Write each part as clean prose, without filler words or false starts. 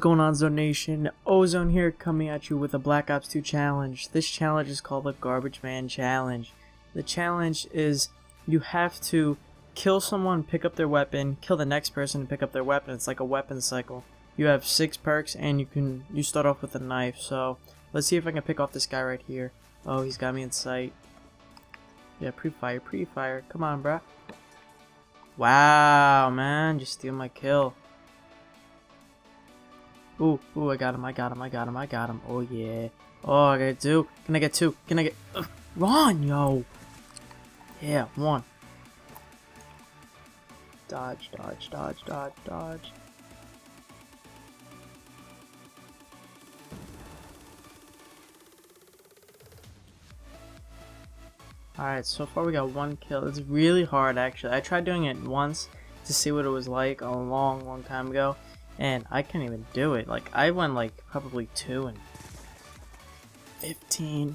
is going on, Zone Nation? Ozone here, coming at you with a Black Ops 2 challenge. This challenge is called the Garbage Man Challenge. The challenge is you have to kill someone, pick up their weapon, kill the next person, pick up their weapon. It's like a weapon cycle. You have 6 perks, and you start off with a knife. So let's see if I can pick off this guy right here. Oh, he's got me in sight. Yeah, pre-fire, pre-fire. Come on, bruh. Wow, man, just steal my kill. Ooh, I got him, I got him, I got him, I got him. Oh, yeah. Oh, I got two. Can I get two? Can I get... Run, yo! Yeah, one. Dodge, dodge, dodge, dodge, dodge. Alright, so far we got one kill. It's really hard, actually. I tried doing it once to see what it was like a long time ago. And I can't even do it. Like, I went like probably 2 and 15.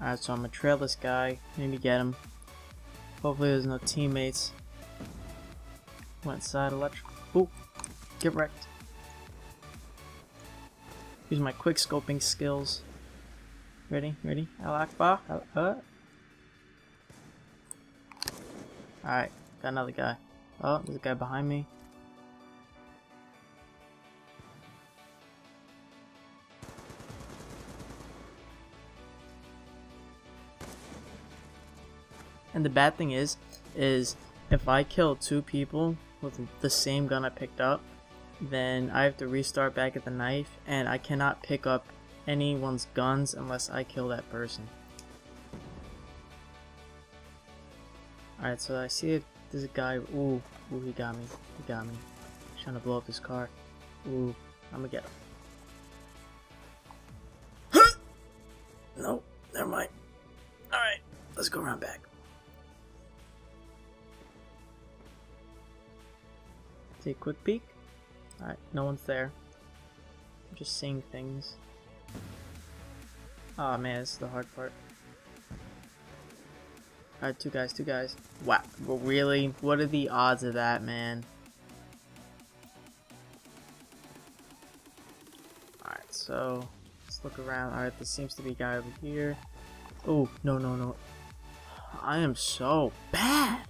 Alright, so I'm gonna trail this guy. Maybe get him. Hopefully there's no teammates. Went side electrical. Ooh, get wrecked. Use my quick scoping skills. Ready, ready? Al Akbar. Alright, got another guy. Oh, there's a guy behind me. And the bad thing is if I kill 2 people with the same gun I picked up, then I have to restart back at the knife, and I cannot pick up anyone's guns unless I kill that person. Alright, so I see it. There's a guy. Ooh, he got me. He got me. He's trying to blow up his car. Ooh, I'm gonna get him. Huh? No, never mind. Alright, let's go around back. Take a quick peek. Alright, no one's there. I'm just seeing things. Aw, man, this is the hard part. Alright, two guys. Wow, well, really? What are the odds of that, man? Alright, so let's look around. Alright, there seems to be a guy over here. Oh, no. I am so bad!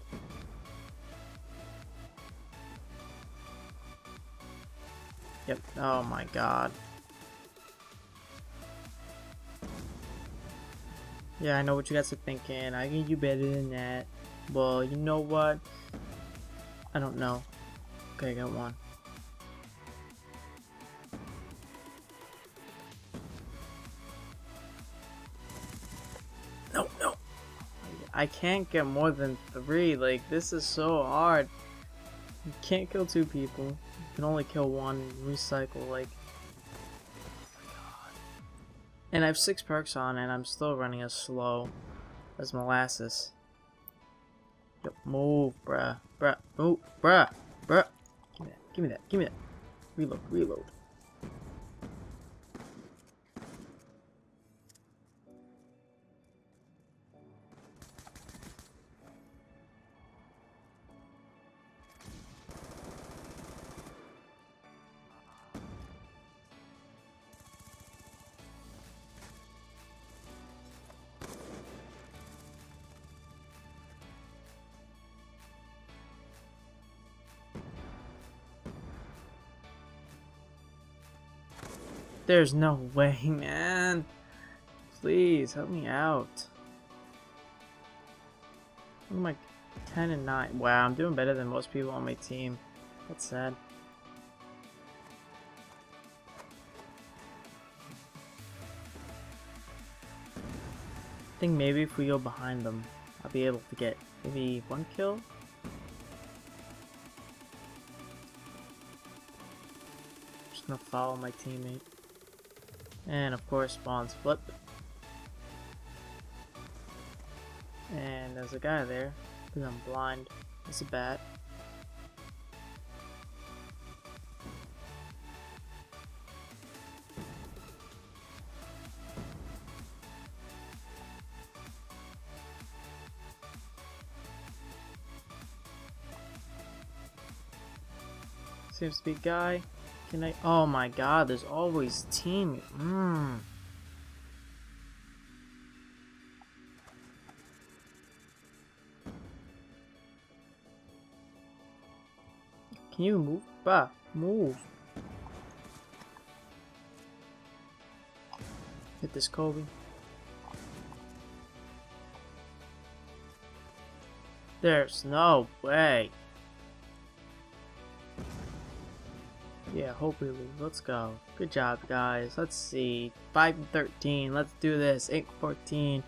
Yep, oh my god. Yeah, I know what you guys are thinking. I can do better than that. Well, you know what? I don't know. Okay, I got one. No. I can't get more than 3. Like, this is so hard. You can't kill 2 people. You can only kill 1 and recycle, like... And I have 6 perks on, and I'm still running as slow as molasses. Yep, move, bruh. Bruh. Move, bruh. Bruh. Give me that. Reload. There's no way, man. Please help me out. I'm like 10 and 9. Wow, I'm doing better than most people on my team. That's sad. I think maybe if we go behind them, I'll be able to get maybe 1 kill. Just gonna follow my teammate. And of course, spawns flip. And there's a guy there, because I'm blind. It's a bat. Seems to be guy. Can I? Oh my God! There's always team. Can you move? Bah, move. Hit this Kobe. There's no way. Yeah, hope we lose. Let's go. Good job, guys. Let's see. 5-13. Let's do this. 8-14.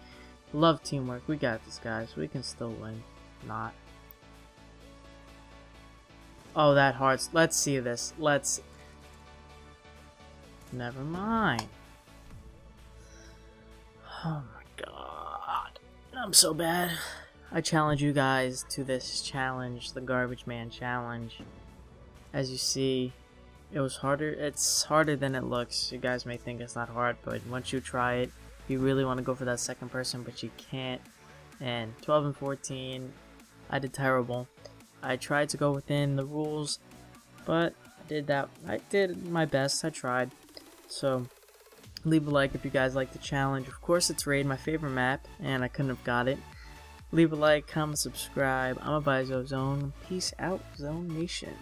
Love teamwork. We got this, guys. We can still win. Not. Oh, that hearts. Let's see this. Let's. Never mind. Oh my God. I'm so bad. I challenge you guys to this challenge, the Garbage Man Challenge. As you see, it was harder. It's harder than it looks. You guys may think it's not hard, but once you try it, you really want to go for that second person, but you can't. And 12 and 14, I did terrible. I tried to go within the rules, but I did that. I did my best. I tried. So leave a like if you guys like the challenge. Of course, it's Raid, my favorite map, and I couldn't have got it. Leave a like, comment, subscribe. I'm Avize Ozone. Peace out, Zone Nation.